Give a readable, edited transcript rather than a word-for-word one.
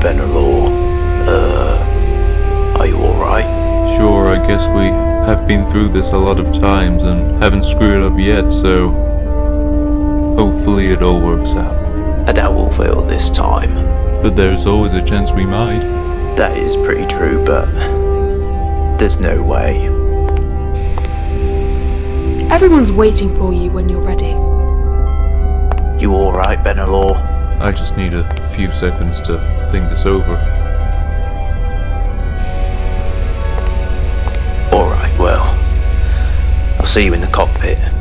Benalor. Are you alright? Sure, I guess we have been through this a lot of times and haven't screwed up yet, so hopefully it all works out. I doubt we'll fail this time. But there's always a chance we might. That is pretty true, but there's no way. Everyone's waiting for you when you're ready. You alright, Benalor? I just need a few seconds to think this over. Alright, well, I'll see you in the cockpit.